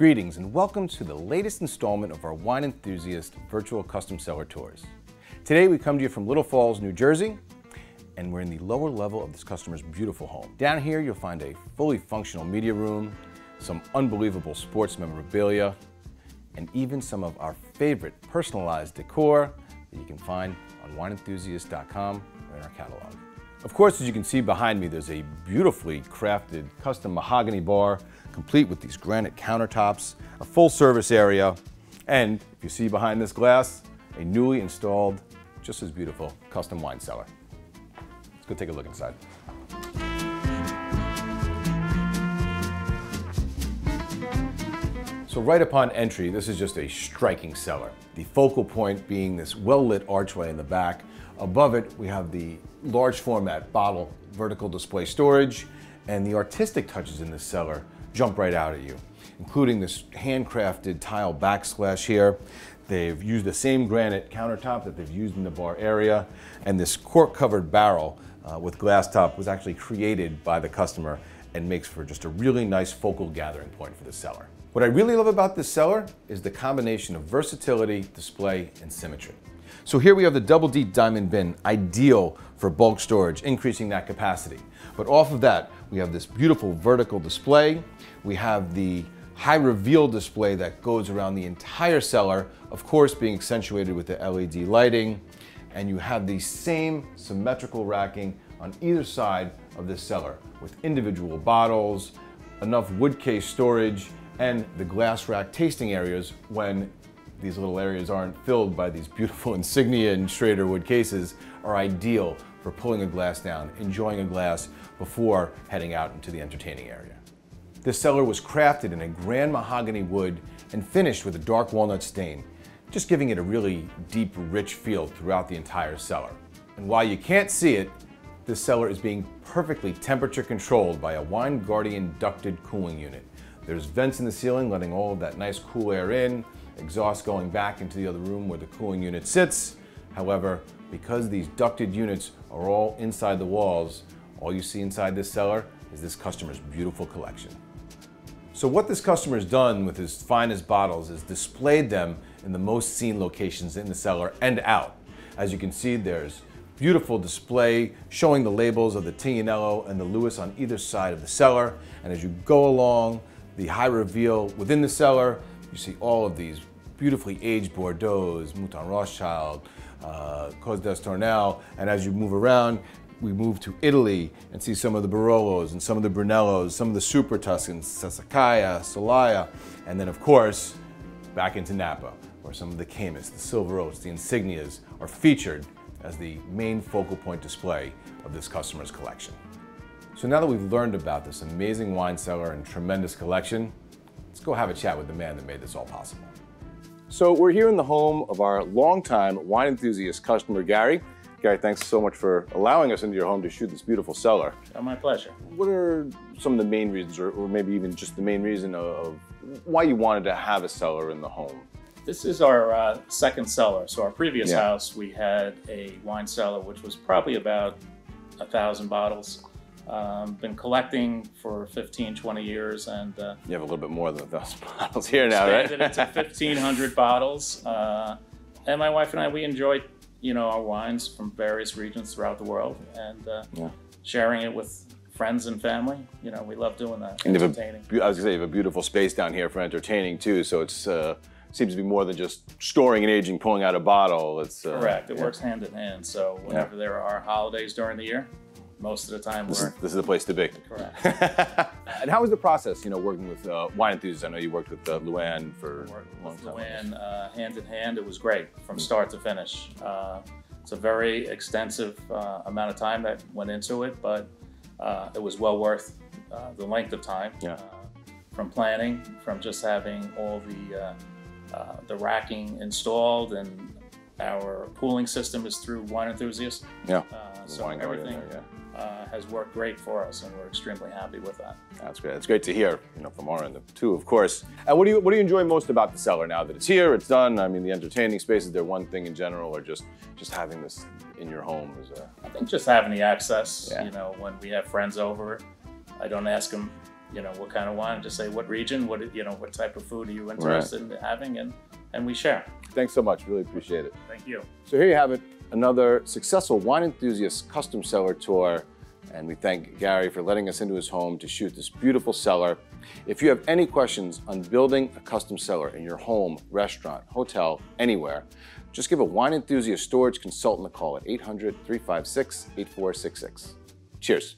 Greetings and welcome to the latest installment of our Wine Enthusiast virtual custom cellar tours. Today we come to you from Little Falls, New Jersey, and we're in the lower level of this customer's beautiful home. Down here you'll find a fully functional media room, some unbelievable sports memorabilia, and even some of our favorite personalized decor that you can find on wineenthusiast.com or in our catalog. Of course, as you can see behind me, there's a beautifully crafted custom mahogany bar, complete with these granite countertops, a full service area, and if you see behind this glass, a newly installed, just as beautiful, custom wine cellar. Let's go take a look inside. So right upon entry, this is just a striking cellar. The focal point being this well-lit archway in the back. Above it, we have the large format bottle vertical display storage, and the artistic touches in this cellar jump right out at you, including this handcrafted tile backsplash here. They've used the same granite countertop that they've used in the bar area, and this cork-covered barrel with glass top was actually created by the customer and makes for just a really nice focal gathering point for the cellar. What I really love about this cellar is the combination of versatility, display, and symmetry. So here we have the Double D Diamond Bin, ideal for bulk storage, increasing that capacity. But off of that, we have this beautiful vertical display. We have the high reveal display that goes around the entire cellar, of course being accentuated with the LED lighting. And you have the same symmetrical racking on either side of this cellar with individual bottles, enough wood case storage, and the glass rack tasting areas when these little areas aren't filled by these beautiful Insignia and Schrader wood cases are ideal for pulling a glass down, enjoying a glass before heading out into the entertaining area. This cellar was crafted in a Grand Mahogany wood and finished with a dark walnut stain, just giving it a really deep, rich feel throughout the entire cellar. And while you can't see it, this cellar is being perfectly temperature controlled by a Wine Guardian ducted cooling unit. There's vents in the ceiling letting all of that nice cool air in, exhaust going back into the other room where the cooling unit sits. However, because these ducted units are all inside the walls, all you see inside this cellar is this customer's beautiful collection. So what this customer's done with his finest bottles is displayed them in the most seen locations in the cellar and out. As you can see, there's beautiful display showing the labels of the Tignanello and the Lewis on either side of the cellar. And as you go along the high reveal within the cellar, you see all of these beautifully aged Bordeaux's, Mouton Rothschild, Cos d'Estornel, and as you move around, we move to Italy and see some of the Barolos and some of the Brunellos, some of the Super Tuscans, Sassicaia, Solaia, and then of course, back into Napa, where some of the Caymus, the Silver Oats, the Insignias are featured as the main focal point display of this customer's collection. So now that we've learned about this amazing wine cellar and tremendous collection, let's go have a chat with the man that made this all possible. So we're here in the home of our longtime Wine Enthusiast customer, Gary. Gary, thanks so much for allowing us into your home to shoot this beautiful cellar. Oh, my pleasure. What are some of the main reasons, or maybe even just the main reason of why you wanted to have a cellar in the home? This is our second cellar. So our previous house, we had a wine cellar, which was probably about 1,000 bottles. Been collecting for 15, 20 years, and you have a little bit more than 1,000 bottles here now, right? Expanded into 1,500 bottles, and my wife and I, we enjoy, you know, our wines from various regions throughout the world, and sharing it with friends and family. You know, we love doing that. And entertaining. I was gonna say, you have a beautiful space down here for entertaining too. So it's seems to be more than just storing and aging, pulling out a bottle. It's correct. It works hand in hand. So whenever there are holidays during the year, most of the time, this is the place to be. Correct. And how was the process, you know, working with Wine Enthusiasts? I know you worked with Luann for a long time. Luann, hand in hand, it was great from start to finish. It's a very extensive amount of time that went into it, but it was well worth the length of time. Yeah. From planning, from just having all the racking installed, and our cooling system is through Wine Enthusiasts. Yeah. So everything. Has worked great for us, and we're extremely happy with that. That's great. It's great to hear, you know, from our end too, of course. And what do you enjoy most about the cellar now that it's here, it's done? I mean, the entertaining spaces, they're one thing in general, or just having this in your home is I think just having the access. You know, when we have friends over, I don't ask them you know, what kind of wine, just say what region, what, you know, what type of food are you interested in having, and we share. Thanks so much, really appreciate it. Thank you. So here you have it, another successful Wine Enthusiast custom cellar tour. And we thank Gary for letting us into his home to shoot this beautiful cellar. If you have any questions on building a custom cellar in your home, restaurant, hotel, anywhere, just give a Wine Enthusiast storage consultant a call at 800-356-8466. Cheers.